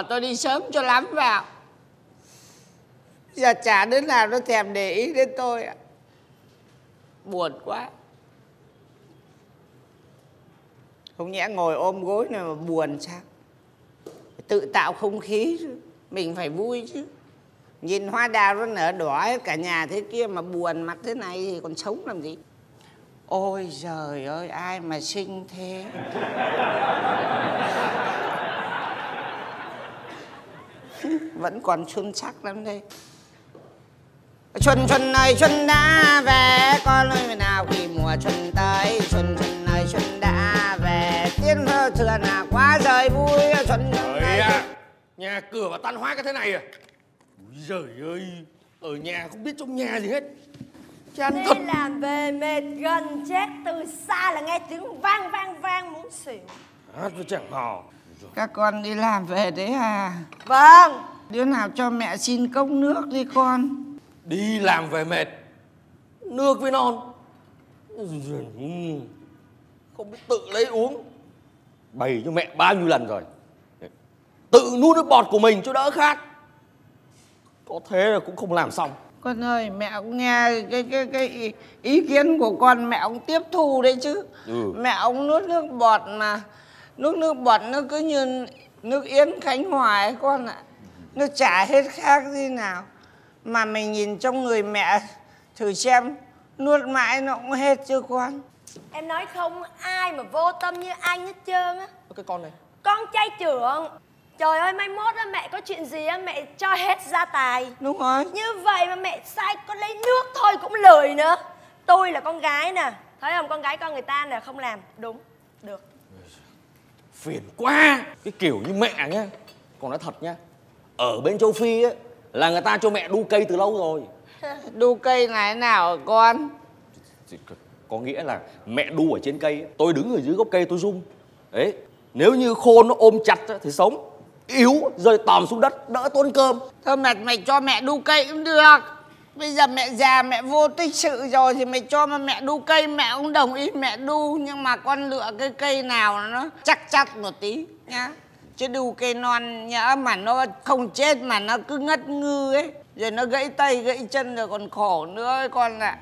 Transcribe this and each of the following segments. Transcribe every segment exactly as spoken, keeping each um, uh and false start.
bỏ tôi đi sớm cho lắm vào. Giờ chả đứa nào nó thèm để ý đến tôi ạ. Buồn quá. Không nhẽ ngồi ôm gối này mà buồn sao? Tự tạo không khí chứ. Mình phải vui chứ. Nhìn hoa đào nó nở đỏ hết cả nhà thế kia mà buồn mặt thế này thì còn sống làm gì? Ôi giời ơi, ai mà xinh thế. Vẫn còn xuân sắc lắm đây. Xuân xuân ơi xuân đã về, con ơi nào khi mùa xuân tới. Xuân xuân ơi xuân đã về, tiếng thơ thừa là quá trời vui. Xuân xuân ơi à, nhà cửa mà tan hoang cái thế này à? Úi giời ơi, ở nhà không biết trong nhà gì hết. Chán đi thật. Làm về mệt gần chết, từ xa là nghe tiếng vang vang vang muốn xỉu. Hát với chẳng hò. Các con đi làm về đấy à? Vâng. Đứa nào cho mẹ xin cốc nước đi con. Đi làm về mệt, nước với non không biết tự lấy uống. Bày cho mẹ bao nhiêu lần rồi. Tự nuốt nước bọt của mình cho đỡ khát. Có thế là cũng không làm xong. Con ơi, mẹ cũng nghe cái, cái, cái ý kiến của con, mẹ cũng tiếp thu đấy chứ. Ừ. Mẹ cũng nuốt nước bọt mà. Nước nước bọt nó cứ như nước Yến Khánh Hòa ấy con ạ. Nó chả hết khác gì nào. Mà mình nhìn trong người mẹ thử xem, nuốt mãi nó cũng hết chứ con. Em nói không ai mà vô tâm như anh hết trơn á. Cái con này. Con trai trưởng. Trời ơi, mai mốt á, mẹ có chuyện gì á, mẹ cho hết gia tài. Đúng rồi. Như vậy mà mẹ sai con lấy nước thôi cũng lười nữa. Tôi là con gái nè, thấy không, con gái con người ta nè, không làm, đúng, được. Phiền quá. Cái kiểu như mẹ nhá, còn nói thật nhá, ở bên châu Phi á, là người ta cho mẹ đu cây từ lâu rồi. Đu cây là thế nào hả con? Có nghĩa là mẹ đu ở trên cây, tôi đứng ở dưới gốc cây tôi rung. Đấy, nếu như khô nó ôm chặt thì sống, yếu rơi tòm xuống đất đỡ tốn cơm. Thôi mẹ mày cho mẹ đu cây cũng được. Bây giờ mẹ già mẹ vô tích sự rồi thì mày cho mà mẹ đu cây mẹ cũng đồng ý mẹ đu. Nhưng mà con lựa cái cây nào nó chắc chắc một tí nhá. Chứ đu cây non nhá mà nó không chết mà nó cứ ngất ngư ấy. Rồi nó gãy tay gãy chân rồi còn khổ nữa ấy con ạ.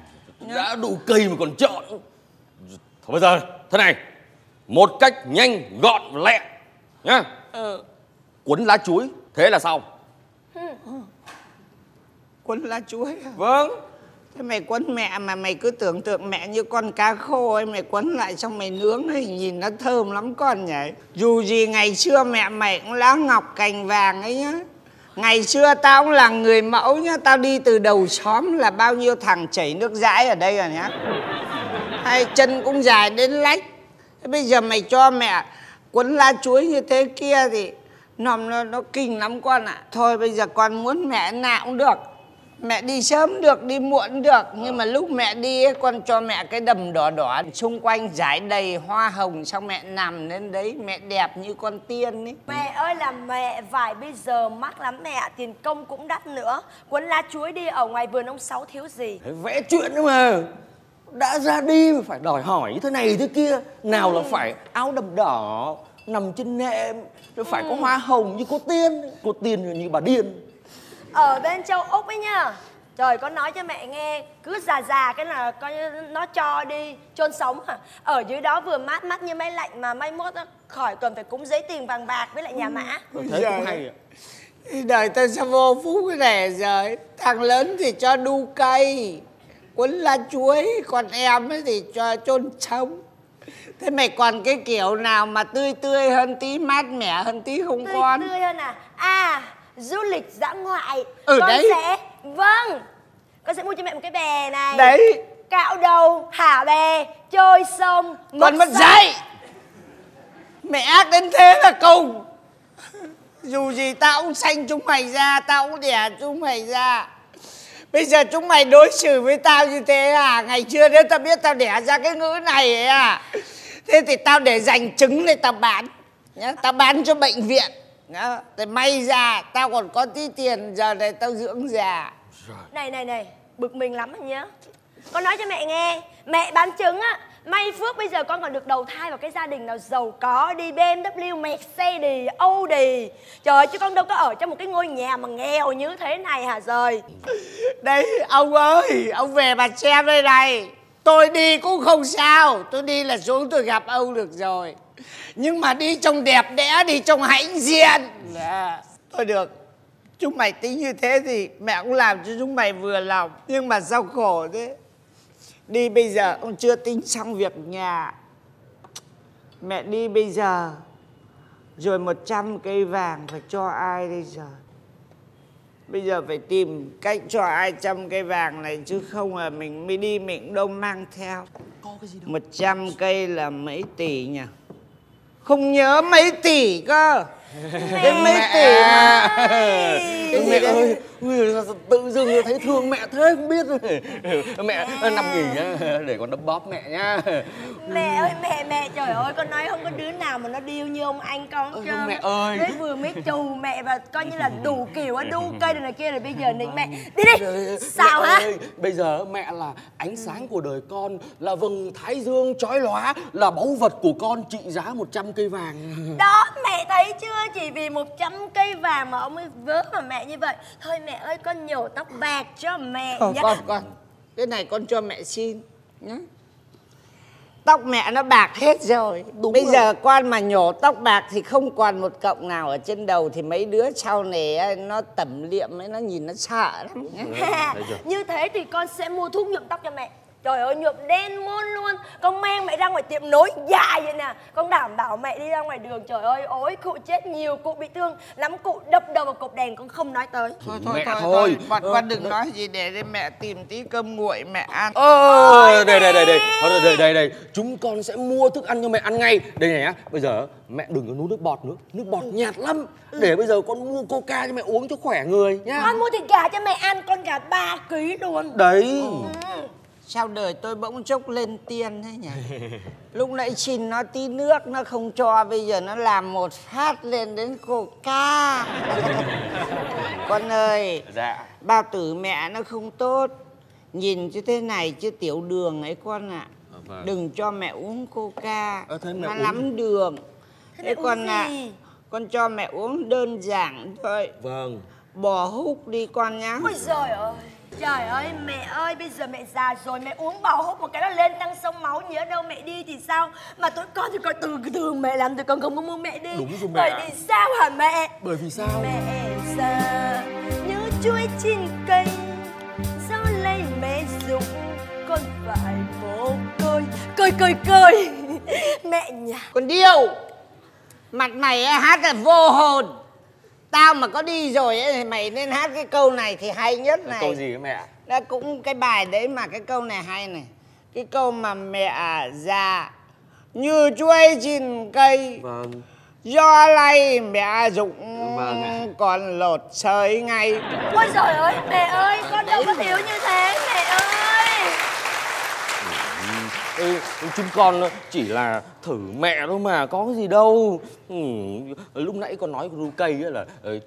À. Đã đu cây mà còn chọn. Thôi bây giờ thế này, một cách nhanh gọn lẹ nhá. Ừ. Quấn lá chuối, thế là xong. Ừ. Quấn lá chuối à? Vâng. Thế mày quấn mẹ mà mày cứ tưởng tượng mẹ như con cá khô ấy. Mày quấn lại xong mày nướng ấy, nhìn nó thơm lắm con nhỉ. Dù gì ngày xưa mẹ mày cũng lá ngọc cành vàng ấy nhá. Ngày xưa tao cũng là người mẫu nhá. Tao đi từ đầu xóm là bao nhiêu thằng chảy nước dãi ở đây rồi nhá. Hai chân cũng dài đến lách. Thế bây giờ mày cho mẹ quấn lá chuối như thế kia thì Nó, nó, nó kinh lắm con ạ. À. Thôi bây giờ con muốn mẹ nào cũng được. Mẹ đi sớm được, đi muộn được. Nhưng mà lúc mẹ đi ấy, con cho mẹ cái đầm đỏ đỏ. Xung quanh rải đầy hoa hồng. Xong mẹ nằm lên đấy, mẹ đẹp như con tiên ấy. Mẹ ơi là mẹ, vải bây giờ mắc lắm mẹ. Tiền công cũng đắt nữa. Quấn lá chuối đi, ở ngoài vườn ông Sáu thiếu gì. Vẽ chuyện nữa mà. Đã ra đi mà phải đòi hỏi thế này thế kia. Nào là phải áo đầm đỏ nằm trên nệm, nó phải ừ. có hoa hồng như cô tiên. Cô tiên như bà điên. Ở bên châu Úc ấy nhá. Trời, con nói cho mẹ nghe, cứ già già cái là con nó cho đi chôn sống hả? Ở dưới đó vừa mát mát như máy lạnh mà mai mốt khỏi cần phải cúng giấy tiền vàng bạc với lại nhà mã. Ừ. Thế cũng hay. Đời ta sao vô phúc cái này rồi. Thằng lớn thì cho đu cây, quấn lá chuối, còn em ấy thì cho chôn sống. Thế mày còn cái kiểu nào mà tươi tươi hơn tí, mát mẻ hơn tí không tươi, con? Tươi hơn à? À, du lịch dã ngoại. Ừ con đấy. Sẽ... Vâng. Con sẽ mua cho mẹ một cái bè này. Đấy. Cạo đầu, thả bè, trôi sông. Con mất dạy. Mẹ ác đến thế là cùng. Dù gì tao cũng sanh chúng mày ra, tao cũng đẻ chúng mày ra. Bây giờ chúng mày đối xử với tao như thế à? Ngày xưa nếu tao biết tao đẻ ra cái ngữ này ấy à? Thế thì tao để dành trứng này tao bán nhá, tao bán cho bệnh viện nhá. Thì may ra tao còn có tí tiền, giờ này tao dưỡng già. Này này này, bực mình lắm rồi nhá. Con nói cho mẹ nghe, mẹ bán trứng á, May phước bây giờ con còn được đầu thai vào cái gia đình nào giàu có, đi bê em vê, Mercedes, Audi. Trời ơi, chứ con đâu có ở trong một cái ngôi nhà mà nghèo như thế này hả trời. Đấy ông ơi, ông về mà xem đây này. Tôi đi cũng không sao, tôi đi là xuống tôi gặp ông được rồi. Nhưng mà đi trong đẹp đẽ, đi trong hãnh diện là thôi được. Chúng mày tính như thế thì mẹ cũng làm cho chúng mày vừa lòng. Nhưng mà sao khổ thế. Đi bây giờ con chưa tính xong việc nhà. Mẹ đi bây giờ rồi một trăm cây vàng phải cho ai bây giờ? Bây giờ phải tìm cách cho ai trăm cây vàng này, chứ không là mình mới đi mình cũng đâu mang theo. Một trăm cây là mấy tỷ nhỉ? Không nhớ mấy tỷ cơ. Cái mấy tỷ mà. Cái mẹ ơi, tự dưng thấy thương mẹ thế không biết rồi. Mẹ nằm nghỉ nhá, để con đấm bóp mẹ nhá. Mẹ ơi mẹ mẹ, trời ơi con nói không có đứa nào mà nó điêu như ông anh con hết trơn. Mẹ ơi, mới vừa mới trù mẹ và coi như là đủ kiểu á, đu cây này, này kia rồi bây giờ nịnh mẹ. Đi đi. Sao hả? Bây giờ mẹ là ánh sáng của đời con, là vầng thái dương chói lóa, là báu vật của con trị giá một trăm cây vàng. Đó mẹ thấy chưa? Chỉ vì một trăm cây vàng mà ông ấy vớ vào mẹ như vậy. Thôi mẹ ơi, con nhổ tóc bạc cho mẹ nhá. Con, con, cái này con cho mẹ xin nhá. Tóc mẹ nó bạc hết rồi. Đúng Bây rồi. giờ con mà nhổ tóc bạc thì không còn một cọng nào ở trên đầu. Thì mấy đứa sau này nó tẩm liệm ấy, nó nhìn nó sợ lắm. Như thế thì con sẽ mua thuốc nhuộm tóc cho mẹ. Trời ơi, nhuộm đen môn luôn. Con mang mẹ ra ngoài tiệm nối dài vậy nè. Con đảm bảo mẹ đi ra ngoài đường, trời ơi, ối cụ chết nhiều, cụ bị thương lắm, cụ đập đầu vào cột đèn, con không nói tới. Thôi thôi mẹ thôi, thôi. Bọn ừ. con đừng nói gì, để mẹ tìm tí cơm nguội mẹ ăn. Ôi, đây, đây, đây, đây, đây, đây, đây, chúng con sẽ mua thức ăn cho mẹ ăn ngay. Đây này á, bây giờ mẹ đừng có nuốt nước bọt nữa, nước bọt ừ. nhạt lắm. ừ. Để bây giờ con mua coca cho mẹ uống cho khỏe người nhá. Con mua thịt gà cho mẹ ăn, con gà ba ký luôn. Đấy. ừ. Sao đời tôi bỗng chốc lên tiên thế nhỉ? Lúc nãy xin nó tí nước nó không cho, bây giờ nó làm một phát lên đến coca. Con ơi, dạ. bao tử mẹ nó không tốt, nhìn như thế này chứ tiểu đường ấy con ạ. à. à, Đừng cho mẹ uống coca, à, nó uống... lắm đường. Thế, thế con ạ, à, con cho mẹ uống đơn giản thôi. Vâng. Bỏ húc đi con nhá. Ôi giời ơi. Trời ơi mẹ ơi, bây giờ mẹ già rồi, mẹ uống bò húc một cái nó lên tăng sông máu, nhớ đâu mẹ đi thì sao? Mà tụi con thì coi từ từ mẹ làm, tụi con không có mua mẹ đi. Đúng rồi mẹ. Bởi vì sao hả mẹ? Bởi vì sao? Mẹ già như chuối trên cây, sao lấy mẹ dục con phải bố cười. Cười cười cười. Mẹ nhà con điêu. Mặt mày hát là vô hồn. Tao mà có đi rồi ấy, mày nên hát cái câu này thì hay nhất này. Câu gì mẹ? Đó cũng cái bài đấy mà cái câu này hay này. Cái câu mà mẹ già như chuối trên cây. Vâng. Do lay mẹ dụng vâng. còn lột sới ngay. Ôi trời ơi mẹ ơi, con đâu có thiếu như thế mẹ ơi. Ê, chúng con chỉ là thử mẹ thôi mà, có cái gì đâu. ừ, Lúc nãy con nói với cây là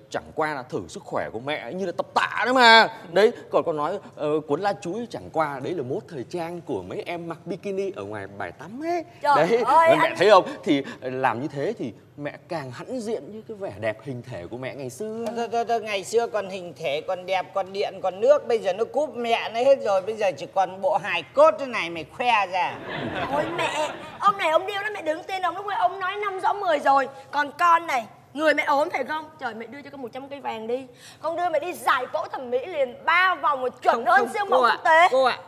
chẳng qua là thử sức khỏe của mẹ, như là tập tạ đó mà. Đấy, còn con nói uh, cuốn lá chuối chẳng qua đấy là mốt thời trang của mấy em mặc bikini ở ngoài bài tắm ấy. Trời đấy, ơi, mẹ anh... thấy không? Thì làm như thế thì mẹ càng hãnh diện như cái vẻ đẹp hình thể của mẹ ngày xưa. Thôi thôi, thôi ngày xưa còn hình thể, còn đẹp, còn điện, còn nước. Bây giờ nó cúp mẹ nó hết rồi. Bây giờ chỉ còn bộ hài cốt thế này mày khoe ra. Ôi mẹ, ông này ông điêu đó mẹ đứng tên ông lúc ấy ông nói năm rõ mười rồi. Còn con này, người mẹ ốm phải không? Trời, mẹ đưa cho con một trăm cây vàng đi. Con đưa mẹ đi giải phẫu thẩm mỹ liền, ba vòng một chuẩn hơn siêu mẫu quốc tế. Cô ạ,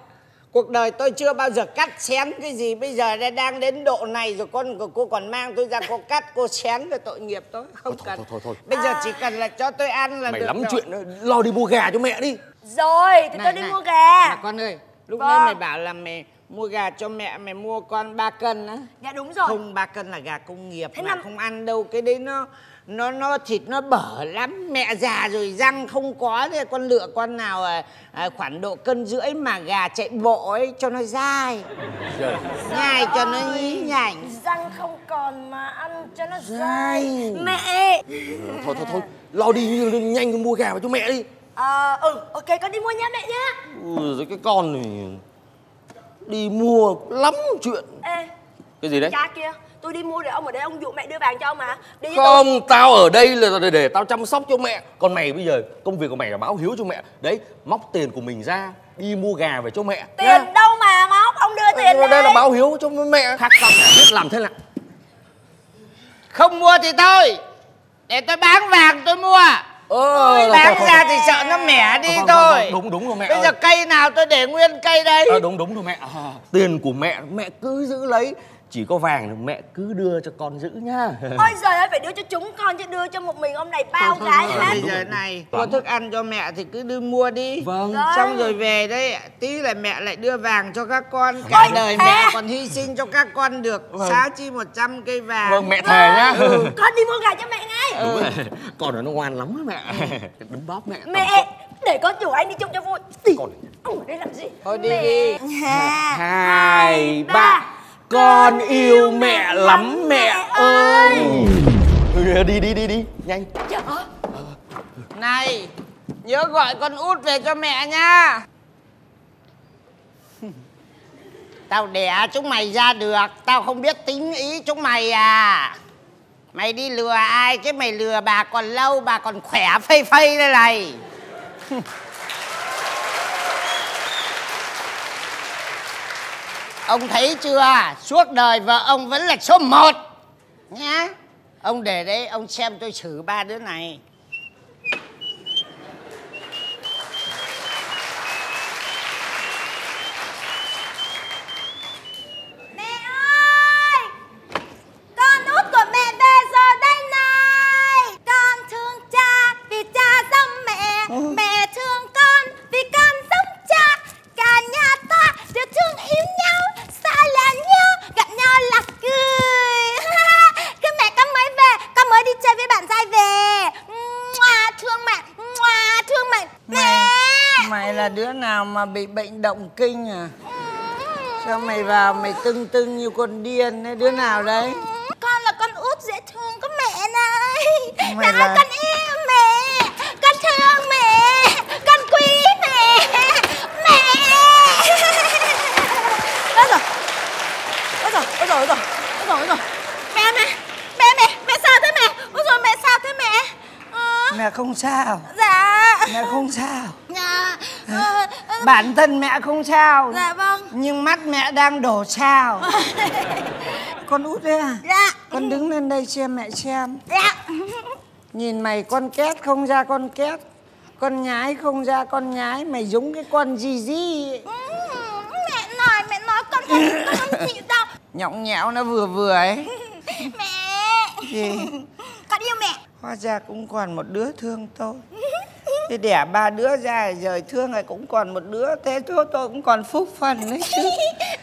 cuộc đời tôi chưa bao giờ cắt xén cái gì. Bây giờ đang đến độ này rồi, con của cô còn mang tôi ra cô cắt cô xén rồi, tội nghiệp tôi. Không thôi, cần thôi, thôi, thôi. Bây giờ chỉ cần là cho tôi ăn là mày được. Mày lắm rồi. Chuyện lo đi mua gà cho mẹ đi. Rồi thì này, tôi đi này, mua gà mà con ơi. Lúc vâng. nãy mày bảo là mày mua gà cho mẹ, mày mua con ba cân á. Dạ đúng rồi. Không, ba cân là gà công nghiệp. Thế mà năm... không ăn đâu, cái đấy nó nó nó thịt nó bở lắm. Mẹ già rồi răng không có, thế con lựa con nào à, à, khoảng độ cân rưỡi mà gà chạy bộ ấy cho nó dai. Trời. Nhai cho nó nhí nhảnh. Răng không còn mà ăn cho nó dai. Mẹ. Ừ, thôi thôi thôi, lo đi nhanh mua gà cho mẹ đi. Ờ à, ừ, ok con đi mua nha mẹ nhá. Ừ, rồi cái con này Đi mua lắm chuyện. Ê, cái gì đấy? Cha kia, tôi đi mua để ông ở đây ông dụ mẹ đưa vàng cho ông mà. Đi không, tôi... tao ở đây là để, để tao chăm sóc cho mẹ. Còn mày bây giờ công việc của mày là báo hiếu cho mẹ. Đấy, móc tiền của mình ra đi mua gà về cho mẹ. Tiền nha. Đâu mà móc, ông đưa tiền đây. Đây, đây là báo hiếu cho mẹ. Khác tao biết làm thế nào. Không mua thì thôi, để tôi bán vàng tôi mua. Ờ, bán không, ra không, thì không. Sợ nó mẻ đi không, thôi không, không, đúng đúng rồi mẹ. Bây ơi. Giờ cây nào tôi để nguyên cây đấy. À, đúng đúng rồi mẹ. À, tiền của mẹ mẹ cứ giữ lấy, chỉ có vàng thì mẹ cứ đưa cho con giữ nha. Ôi giời ơi, phải đưa cho chúng con chứ đưa cho một mình ông này bao cái hết. Bây giờ này có thức ăn cho mẹ thì cứ đưa mua đi. Vâng. Xong rồi về đây tí là mẹ lại đưa vàng cho các con. Cả ôi đời thề. Mẹ còn hy sinh cho các con được. Vâng. Xá chi một trăm cây vàng. Vâng mẹ thề vâng. Nhá. Ừ. Con đi mua gà cho mẹ ngay. Đúng rồi. Con này nó ngoan lắm á mẹ. Đúng bóp mẹ. Mẹ để con chủ anh đi chung cho vui. Con ông ở đây làm gì? Thôi đi đi. Hai ba. Con yêu mẹ lắm mẹ ơi. Đi đi đi đi, nhanh. Này, nhớ gọi con út về cho mẹ nha. Tao đẻ chúng mày ra được, tao không biết tính ý chúng mày à. Mày đi lừa ai chứ mày lừa bà còn lâu, bà còn khỏe phây phây đây này. Ông thấy chưa, suốt đời vợ ông vẫn là số một nhá. Ông để đấy, ông xem tôi xử ba đứa này. Mẹ ơi, con út của mẹ về giờ đây này. Con thương cha vì cha giống mẹ. Ừ. Mẹ thương con vì con giống cha. Cả nhà ta đều thương yêu nhau, là nhau, gặp nhau là cười. Khi mẹ con mới về, con mới đi chơi với bạn trai về. Mua, thương mẹ, mua, thương mẹ. Mày, mày là đứa nào mà bị bệnh động kinh à? Sao mày vào mày tưng tưng như con điên đấy, đứa nào đấy? Con là con út dễ thương của mẹ này. Mày là... con yêu mẹ, con thương mẹ, con quý mẹ, mẹ. Đó rồi. Ôi dồi, ôi dồi, ôi dồi, ôi dồi. Mẹ mẹ, mẹ mẹ, mẹ sao thế mẹ? Ôi dồi, mẹ sao thế mẹ? Ờ... Mẹ không sao. Dạ. Mẹ không sao. Dạ. Ờ... Bản thân mẹ không sao. Dạ vâng. Nhưng mắt mẹ đang đổ sao. Con út đấy à? Dạ. Con đứng lên đây xem mẹ xem. Dạ. Nhìn mày con két không ra con két. Con nhái không ra con nhái. Mày giống cái con gì gì. Mẹ nói, mẹ nói con không, con không chịu đâu. Nhõng nhẽo nó vừa vừa ấy. Mẹ gì? Con yêu mẹ. Hóa ra cũng còn một đứa thương tôi. Thế đẻ ba đứa ra rồi thương rồi cũng còn một đứa. Thế thôi tôi cũng còn phúc phần đấy chứ.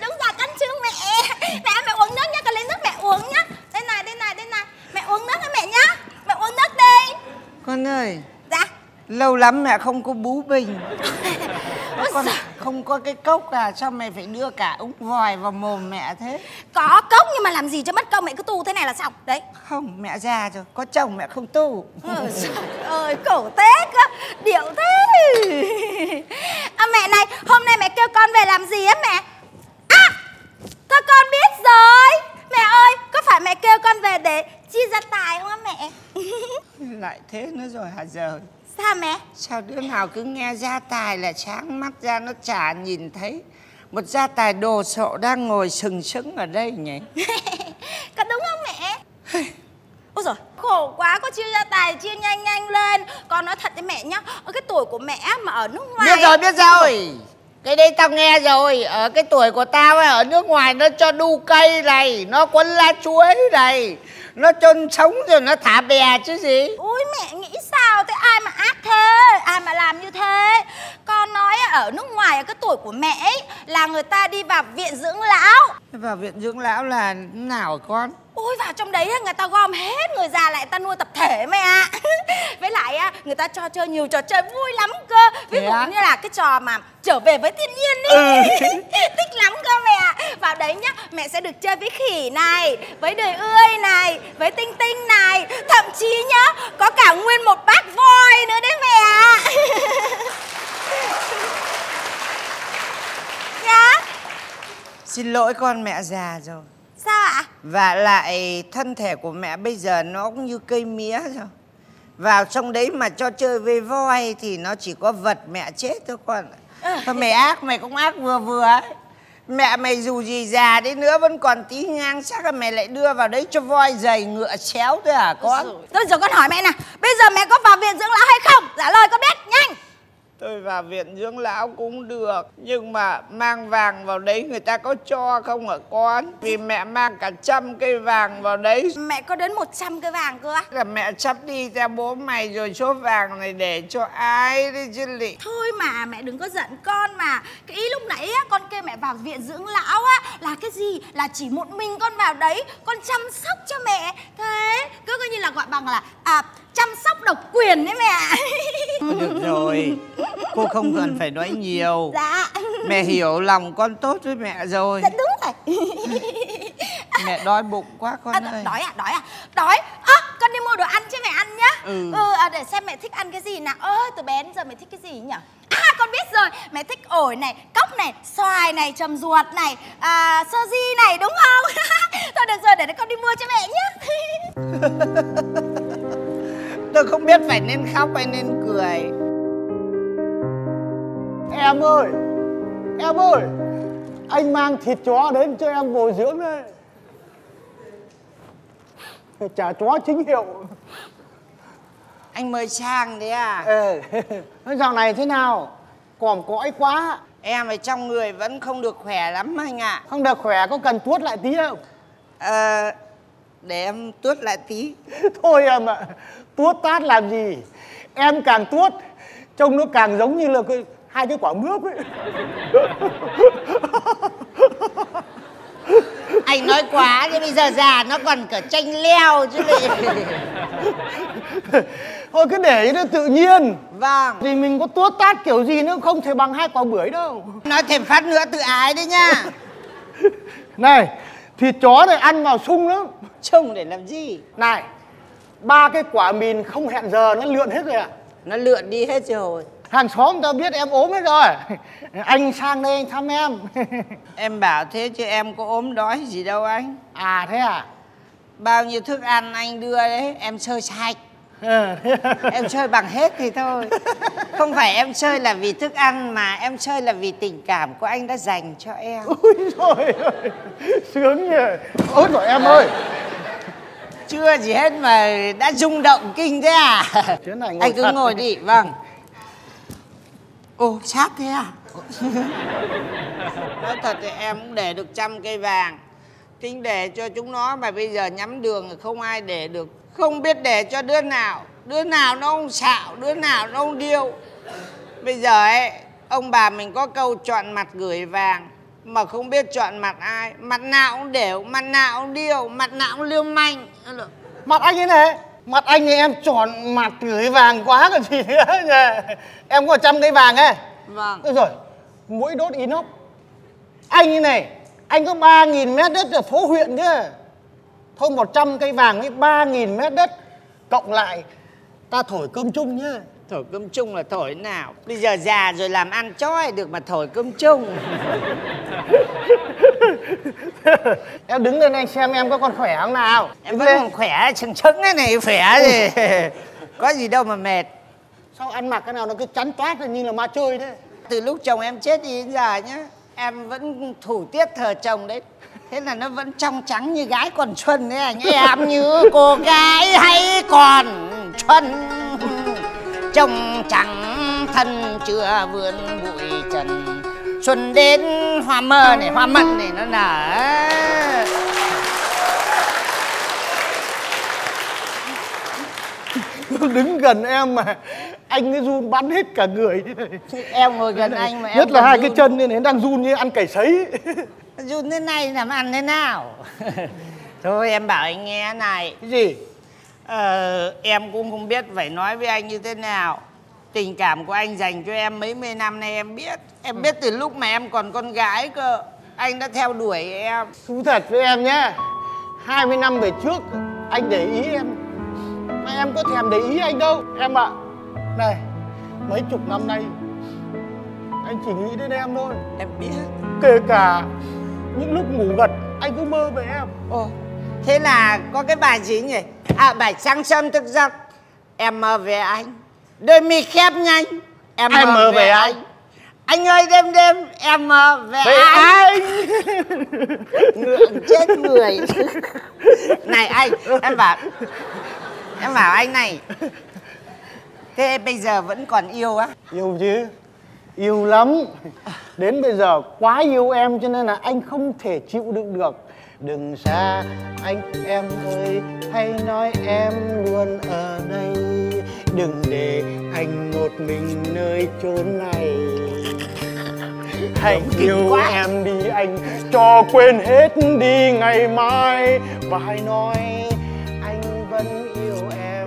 Đúng rồi, con thương mẹ. Mẹ mẹ uống nước nhá, con lấy nước mẹ uống nhá. Đây này, đây này, đây này. Mẹ uống nước với mẹ nhá. Mẹ uống nước đi. Con ơi. Dạ. Lâu lắm mẹ không có bú bình. Con không có cái cốc à, sao mày phải đưa cả ống vòi vào mồm mẹ thế? Có cốc nhưng mà làm gì cho mất công, mẹ cứ tu thế này là xong đấy. Không, mẹ già rồi, có chồng mẹ không tu. Ôi trời ơi, cổ thế cơ, điệu thế. À, mẹ này, hôm nay mẹ kêu con về làm gì á mẹ? À, thôi con biết rồi. Mẹ ơi, có phải mẹ kêu con về để chia gia tài không á mẹ? Lại thế nữa rồi hả giờ? Sao mẹ? Sao đứa nào cứ nghe gia tài là sáng mắt ra nó chả nhìn thấy. Một gia tài đồ sộ đang ngồi sừng sững ở đây nhỉ? Có đúng không mẹ? Ôi giời, khổ quá, có chia gia tài chia nhanh nhanh lên. Con nói thật với mẹ nhá, ở cái tuổi của mẹ mà ở nước ngoài... Biết rồi, biết rồi. Cái đấy tao nghe rồi, ở cái tuổi của tao ấy, ở nước ngoài nó cho đu cây này, nó quấn lá chuối này, nó chôn sống rồi nó thả bè chứ gì. Ui mẹ nghĩ sao thế, ai mà ác thế, ai mà làm như thế. Con nói ở nước ngoài ở cái tuổi của mẹ ấy là người ta đi vào viện dưỡng lão. Vào viện dưỡng lão là nào hả con? Ôi vào trong đấy người ta gom hết người già lại ta nuôi tập thể mẹ ạ. Với lại người ta cho chơi nhiều trò chơi vui lắm cơ. Ví dụ như là cái trò mà trở về với thiên nhiên đi. Ừ. Thích lắm cơ mẹ. Vào đấy nhá, mẹ sẽ được chơi với khỉ này, với đời ươi này, với tinh tinh này. Thậm chí nhá, có cả nguyên một bát voi nữa đấy mẹ ạ. Nhá. Xin lỗi con, mẹ già rồi. Sao ạ? Và lại thân thể của mẹ bây giờ nó cũng như cây mía rồi. Vào trong đấy mà cho chơi với voi thì nó chỉ có vật mẹ chết thôi con. Thôi mày ác, mày cũng ác vừa vừa ấy. Mẹ mày dù gì già đấy nữa vẫn còn tí ngang chắc là mày lại đưa vào đấy cho voi giày ngựa xéo thôi hả con? Thôi giờ con hỏi mẹ nè, bây giờ mẹ có vào viện dưỡng lão hay không? Trả lời con biết, nhanh! Tôi vào viện dưỡng lão cũng được, nhưng mà mang vàng vào đấy người ta có cho không hả con? Vì mẹ mang cả trăm cây vàng vào đấy. Mẹ có đến một trăm cây vàng cơ á? Là mẹ sắp đi theo bố mày rồi, số vàng này để cho ai đấy chứ lị. Thôi mà mẹ đừng có giận con mà. Cái ý lúc nãy á, con kêu mẹ vào viện dưỡng lão á là cái gì? Là chỉ một mình con vào đấy, con chăm sóc cho mẹ. Thế cứ coi như là gọi bằng là à, chăm sóc độc quyền đấy mẹ. Được rồi, cô không cần phải nói nhiều. Dạ. Mẹ hiểu lòng con tốt với mẹ rồi. Dạ đúng rồi. Mẹ đói bụng quá con à, ơi. Đói à, đói à, đói. Ơ, à, con đi mua đồ ăn cho mẹ ăn nhá. Ừ, ừ à, để xem mẹ thích ăn cái gì nào. Ơ, từ bé đến giờ mẹ thích cái gì nhỉ? À, con biết rồi, mẹ thích ổi này, cóc này, xoài này, trầm ruột này, à, sơ di này, đúng không? Thôi được rồi, để con đi mua cho mẹ nhá. Tôi không biết phải nên khóc hay nên cười. Em ơi, em ơi, anh mang thịt chó đến cho em bồi dưỡng đấy. Chả chó chính hiệu. Anh mời sang đấy à? Ừ. Dạo này thế nào? Còm cõi quá. Em ở trong người vẫn không được khỏe lắm anh ạ. À, không được khỏe, có cần tuốt lại tí không? Ờ, để em tuốt lại tí. Thôi em ạ, tuốt tát làm gì? Em càng tuốt, trông nó càng giống như là cái... hai cái quả mướp ấy. Anh nói quá chứ bây giờ già nó còn cả chanh leo chứ lại. Thôi cứ để nó tự nhiên. Vâng. Thì mình có tuốt tát kiểu gì nữa không thể bằng hai quả bưởi đâu. Nói thêm phát nữa tự ái đấy nha. Này, thịt chó này ăn vào sung lắm. Trông để làm gì? Này, ba cái quả mìn không hẹn giờ nó lượn hết rồi ạ. À? Nó lượn đi hết rồi. Hàng xóm tao biết em ốm hết rồi. Anh sang đây anh thăm em. Em bảo thế chứ em có ốm đói gì đâu anh. À thế à? Bao nhiêu thức ăn anh đưa đấy, em sơi sạch. À, em sơi bằng hết thì thôi. Không phải em sơi là vì thức ăn mà em sơi là vì tình cảm của anh đã dành cho em. Úi trời ơi, sướng nhỉ. Ôi trời em ơi. Chưa gì hết mà đã rung động kinh thế à? Anh cứ ngồi đi, vâng. Ồ, sát thế à? Nói thật thì em cũng để được trăm cây vàng. Tính để cho chúng nó mà bây giờ nhắm đường không ai để được. Không biết để cho đứa nào. Đứa nào nó không xạo, đứa nào nó không điêu. Bây giờ ấy, ông bà mình có câu chọn mặt gửi vàng. Mà không biết chọn mặt ai. Mặt nào cũng đều, mặt nào cũng điêu, mặt nào cũng liêu manh. Mặt anh thế này. Mặt anh thì em chọn mặt gửi vàng quá còn gì nữa nhỉ? Em có trăm cây vàng ấy. Vâng. Được rồi, mũi đốt inox. Anh như này, anh có ba nghìn mét đất ở phố huyện chứ. Thôi một trăm cây vàng với ba nghìn mét đất cộng lại ta thổi cơm chung nhá. Thổi cơm chung là thổi nào? Bây giờ già rồi làm ăn chói được mà thổi cơm chung. Em đứng lên anh xem em có còn khỏe không nào. Em vẫn còn khỏe, chừng chững thế này khỏe gì. Có gì đâu mà mệt. Sao ăn mặc cái nào nó cứ chắn toát rồi như là ma chơi đấy. Từ lúc chồng em chết đi đến giờ nhá, em vẫn thủ tiết thờ chồng đấy. Thế là nó vẫn trong trắng như gái còn xuân đấy anh. Em như cô gái hay còn xuân, trông trắng thân chưa vươn bụi trần. Xuân đến hoa mơ này, hoa mận này nó nở. Đứng gần em mà anh cái run bắn hết cả người. Em ngồi gần anh mà em nhất là hai run. Cái chân nên đang run như ăn cải sấy. Run thế này làm ăn thế nào? Thôi em bảo anh nghe này. Cái gì? Ờ, em cũng không biết phải nói với anh như thế nào. Tình cảm của anh dành cho em mấy mươi năm nay em biết. Em biết từ lúc mà em còn con gái cơ. Anh đã theo đuổi em. Thú thật với em nhé, hai mươi năm về trước anh để ý em. Mà em có thèm để ý anh đâu. Em ạ, à, này, mấy chục năm nay anh chỉ nghĩ đến em thôi. Em biết. Kể cả những lúc ngủ gật anh cứ mơ về em. Ồ, thế là có cái bài gì nhỉ? À, bài Sáng Sớm Thức Giấc em mơ về anh, đôi mi khép nhanh em, em mơ, mơ về, về anh. anh anh ơi đêm đêm em mơ về, về anh, anh. Ngượng chết người. Này anh, em bảo em bảo anh này, thế bây giờ vẫn còn yêu á? Yêu chứ, yêu lắm. Đến bây giờ quá yêu em cho nên là anh không thể chịu đựng được. Đừng xa anh em ơi, hãy nói em luôn ở đây, đừng để anh một mình nơi chốn này. Hãy yêu em đi anh, cho quên hết đi ngày mai. Và hãy nói anh vẫn yêu em,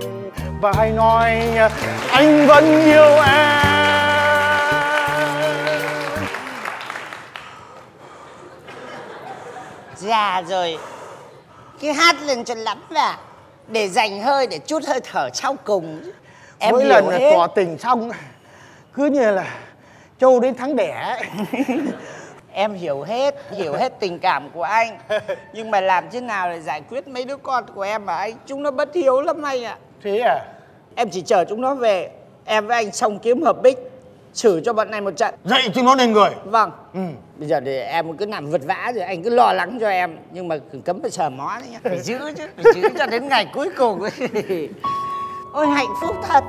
và hãy nói anh vẫn yêu em. Già rồi cứ hát lên cho lắm là để dành hơi, để chút hơi thở sau cùng. Em mỗi lần là tỏ tình xong cứ như là trâu đến tháng đẻ. Em hiểu hết, hiểu hết tình cảm của anh, nhưng mà làm thế nào để giải quyết mấy đứa con của em mà anh? Chúng nó bất hiếu lắm anh ạ. Thế à? Em chỉ chờ chúng nó về, em với anh xong kiếm hợp bích, xử cho bọn này một trận, dạy chúng nó nên người. Vâng. Ừ. Bây giờ thì em cứ nằm vật vã rồi anh cứ lo lắng cho em, nhưng mà cấm phải sờ mó đấy nhá. Phải giữ chứ, phải giữ cho đến ngày cuối cùng ấy. Ôi hạnh phúc thật.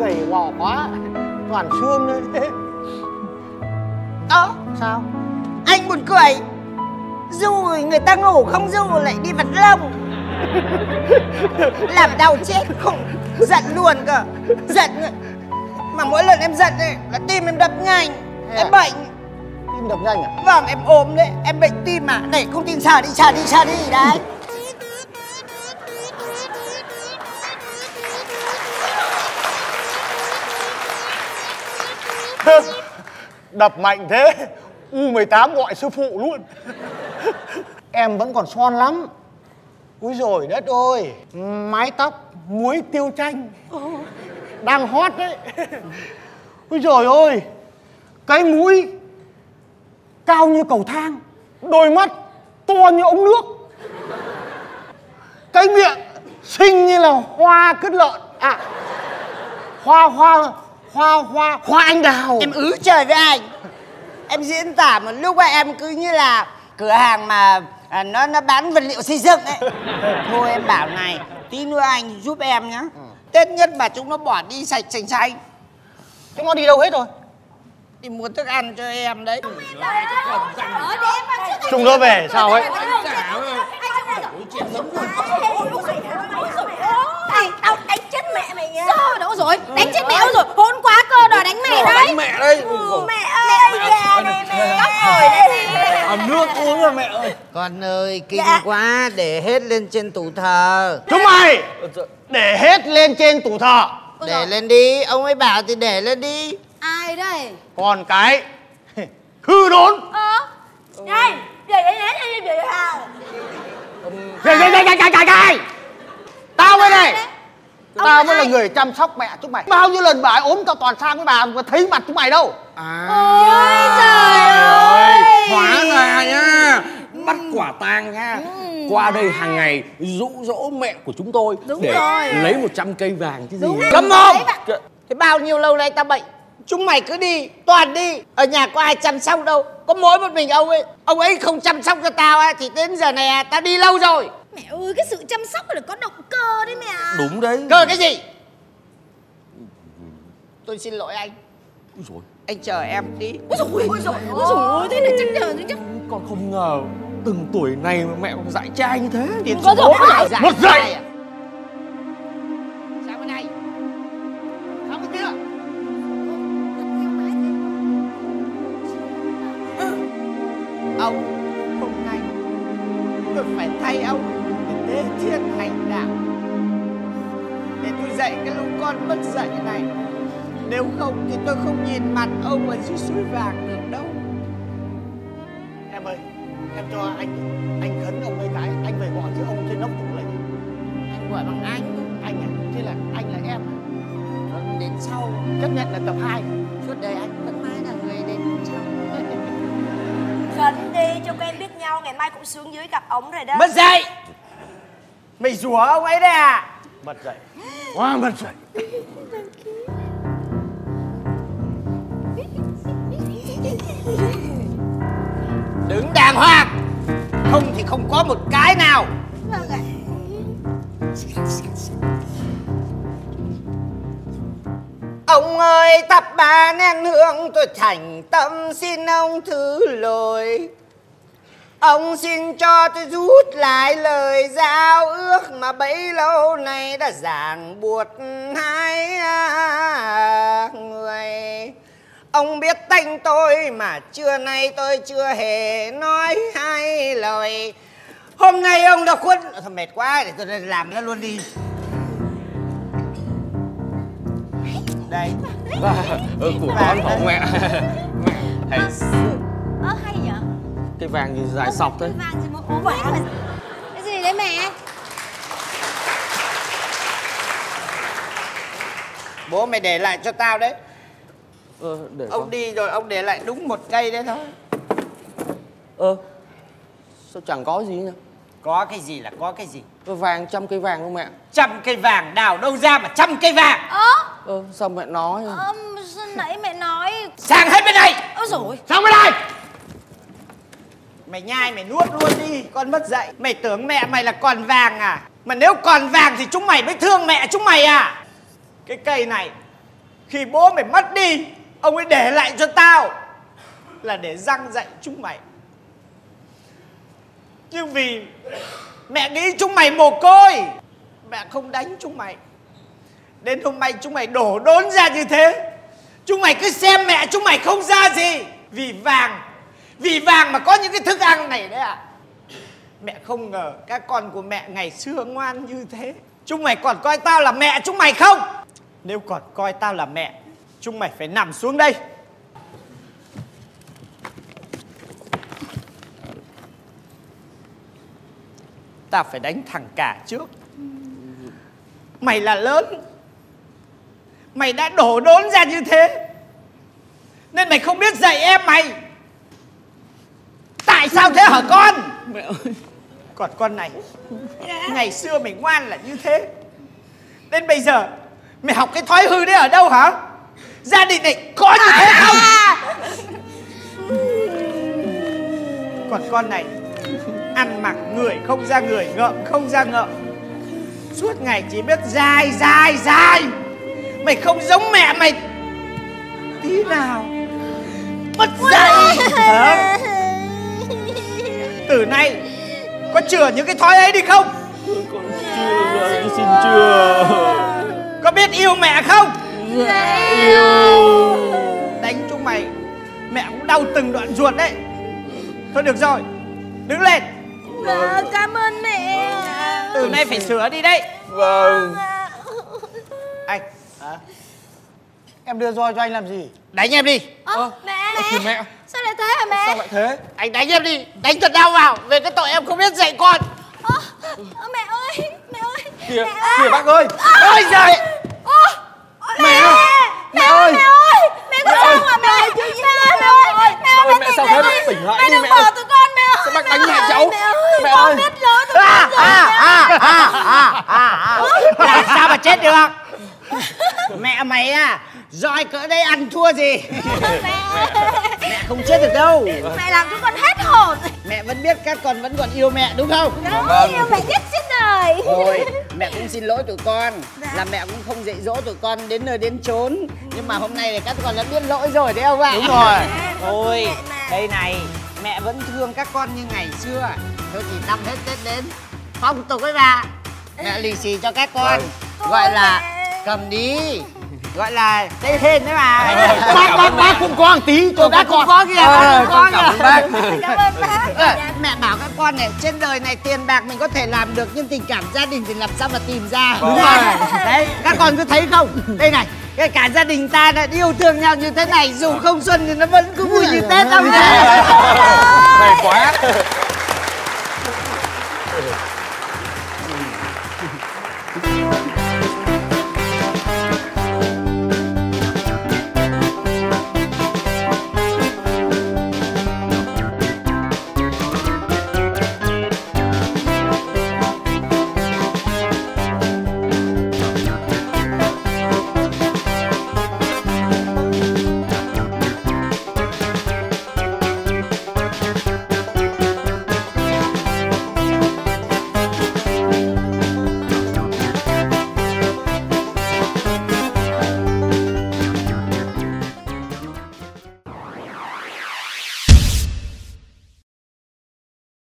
Gầy gò quá, toàn xương nữa thế. Ơ sao? Anh buồn cười. Du người ta ngủ không du lại đi vặt lông. Làm đau chết không, giận luôn cơ. Giận. Mà mỗi lần em giận ấy là tim em đập nhanh. Thế em à? Bệnh. Tim đập nhanh à? Vâng, em ốm đấy, em bệnh tim mà. Này không tin sờ đi, sờ đi, sờ đi đấy. Đập mạnh thế, u mười tám gọi sư phụ luôn. Em vẫn còn son lắm. Úi dồi đất ơi, mái tóc muối tiêu chanh đang hot đấy. Úi dồi ôi, cái mũi cao như cầu thang, đôi mắt to như ống nước, cái miệng xinh như là hoa cứt lợn. À, hoa hoa hoa hoa hoa anh đào. Em ứ trời với anh. Em diễn tả một lúc mà em cứ như là cửa hàng mà à, nó nó bán vật liệu xây dựng ấy. Thôi em bảo này, tí nữa anh giúp em nhá. Tết nhất mà chúng nó bỏ đi sạch sành sanh. Chúng nó đi đâu hết rồi? Đi mua thức ăn cho em đấy. Chúng nó về sao ấy? Tao đánh chết mẹ mày nha. Sao đâu rồi? Đánh chết mẹ rồi. Hôn quá cơ đòi đánh mẹ đấy. Đánh mẹ đấy. Mẹ ơi, già này mẹ. Cóc rồi đấy. Ẩm nước uống rồi mẹ ơi. Con ơi, kinh quá, để hết lên trên tủ thờ. Chúng mày! Để hết lên trên tủ thờ. Để lên đi, ông ấy bảo thì để lên đi. Ai đây? Còn cái hư đốn. Ờ. Này, để đấy đấy, để đấy hả? Để đấy đấy cái cái cái. Tao mới đây. Tao mới là người chăm sóc mẹ chúng mày. Bao nhiêu lần bà ấy ốm tao toàn sang với bà mà thấy mặt chúng mày đâu. À. Ôi trời ơi. Hóa ra nhá. Bắt quả tang nha. Qua đây hàng ngày dụ dỗ mẹ của chúng tôi. Đúng để rồi. Lấy một trăm cây vàng chứ gì. Cấm không? Thế bao nhiêu lâu nay tao bệnh, chúng mày cứ đi, toàn đi. Ở nhà có ai chăm sóc đâu, có mỗi một mình ông ấy. Ông ấy không chăm sóc cho tao á, thì đến giờ này à, tao đi lâu rồi. Mẹ ơi, cái sự chăm sóc là có động cơ đấy mẹ. Đúng đấy. Cơ cái gì? Tôi xin lỗi anh. Úi dồi. Anh chờ em tí. Úi dồi, úi dồi, úi dồi, thế là chắc chờ chứ. Con không ngờ từng tuổi này mà mẹ còn dạy trai như thế. Thì có rồi, một giây. Sao bên này? Sao bên kia? Ông hôm nay tôi phải thay ông để tế thiên hành đạo, để tôi dạy cái lũ con mất dạy này. Nếu không thì tôi không nhìn mặt ông ở dưới suối vàng được đâu. Em ơi, em cho anh anh khấn ông mấy cái, anh phải gọi chứ ông trên nóc tủ này. Anh gọi bằng anh. Anh à? Thế là anh là em à? Vâng, đến sau chấp nhận là tập hai. Suốt đời anh vẫn mãi là người đến sau. Khấn đi cho quen biết. ngày mai cũng xuống dưới gặp ống rồi đó. Mất dậy. Mày rủa ông ấy đấy à? Mất dậy. Quá mất dậy. Đứng đàng hoàng, không thì không có một cái nào. Vâng ạ. Ông ơi, tập ba nén hương tôi thành tâm xin ông thứ lỗi. Ông xin cho tôi rút lại lời giao ước mà bấy lâu nay đã ràng buộc hai người. Ông biết tên tôi mà trưa nay tôi chưa hề nói hai lời. Hôm nay ông đã khuất. Thôi mệt quá, để tôi làm nó luôn đi. Đây. Ừ, của con của mẹ. Mẹ. Ơ hay nhở? Cái vàng gì dài sọc thôi. Cái vàng gì mà ố quá. Cái gì đấy mẹ? Bố mày để lại cho tao đấy. Ờ, để ông không? Đi rồi ông để lại đúng một cây đấy thôi. Ơ, sao chẳng có gì nhỉ? Có cái gì là có cái gì? Cái vàng, trăm cây vàng không mẹ? Trăm cây vàng đào đâu ra mà trăm cây vàng? Ơ ờ, sao mẹ nói? Ờ, nãy mẹ nói. Sang hết bên này. Ôi dồi. Sang bên này. Mày nhai mày nuốt luôn đi, con mất dạy. Mày tưởng mẹ mày là còn vàng à? Mà nếu còn vàng thì chúng mày mới thương mẹ chúng mày à? Cái cây này, khi bố mày mất đi, ông ấy để lại cho tao là để răng dạy chúng mày. Nhưng vì mẹ nghĩ chúng mày mồ côi, mẹ không đánh chúng mày. Đến hôm nay chúng mày đổ đốn ra như thế. Chúng mày cứ xem mẹ chúng mày không ra gì. Vì vàng, vì vàng mà có những cái thức ăn này đấy ạ. À. Mẹ không ngờ các con của mẹ ngày xưa ngoan như thế. Chúng mày còn coi tao là mẹ chúng mày không? Nếu còn coi tao là mẹ, chúng mày phải nằm xuống đây. Tao phải đánh thằng cả trước. Mày là lớn. Mày đã đổ đốn ra như thế nên mày không biết dạy em mày. Tại sao thế hả con? Mẹ ơi. Còn con này, ngày xưa mày ngoan là như thế, đến bây giờ mày học cái thói hư đấy ở đâu hả? Gia đình này có như thế không? Còn con này, ăn mặc người không ra người, ngợm không ra ngợm, suốt ngày chỉ biết dài dài dài. Mày không giống mẹ mày tí nào. Mất dạy. Từ nay có chừa những cái thói ấy đi không? Con chưa rồi, xin chưa. Có biết yêu mẹ không? Dạ yêu. Đánh chúng mày mẹ cũng đau từng đoạn ruột đấy. Thôi được rồi, đứng lên. Vâng, cảm ơn mẹ. Từ nay phải sửa đi đấy. Vâng. Anh à? Em đưa roi cho anh làm gì? Đánh em đi. Ơ ờ, mẹ, mẹ. mẹ Sao lại thế hả mẹ? Sao lại thế? Anh đánh em đi. Đánh thật đau vào. Về cái tội em không biết dạy con. Ơ ờ, mẹ ơi. Mẹ ơi. Kìa, kìa bác ơi. Ôi giời. Mẹ ơi. Mẹ ơi. Mẹ ơi. Mẹ có sao mà mẹ? Mẹ ơi. Mẹ ơi. Mẹ ơi. Mẹ sao thế? Mẹ tỉnh lại đi mẹ ơi. Mẹ đừng bỏ tụi con mẹ ơi. Sao bác đánh mẹ cháu? Mẹ ơi. Con biết lỗi tụi con rồi. Làm sao mà chết được? Mẹ mày à, roi cỡ đây ăn thua gì. Mẹ mẹ không chết được đâu. Mẹ làm chúng con hết hồn. Mẹ vẫn biết các con vẫn còn yêu mẹ đúng không? Đúng, yêu mẹ nhất trên đời. Thôi, mẹ cũng xin lỗi tụi con. Dạ. Là mẹ cũng không dạy dỗ tụi con đến nơi đến chốn. Nhưng mà hôm nay thì các con đã biết lỗi rồi đấy không ạ? Đúng rồi. Thôi, đây này, mẹ vẫn thương các con như ngày xưa. Thôi thì năm hết Tết đến, phong tục ấy bà, mẹ lì xì cho các con. Thôi, gọi là mẹ. Cầm đi. Gọi là đây hên đấy mà. Bác, bác, bác, bác cũng có một tí cho các con. Có kìa, bác cũng có kìa. Cảm ơn bác. Mẹ bảo các con này, trên đời này tiền bạc mình có thể làm được, nhưng tình cảm gia đình thì làm sao mà tìm ra. Đúng rồi. Đấy, các con cứ thấy không? Đây này, cái cả gia đình ta đã yêu thương nhau như thế này, dù không xuân thì nó vẫn cứ vui như Tết. Mày quá.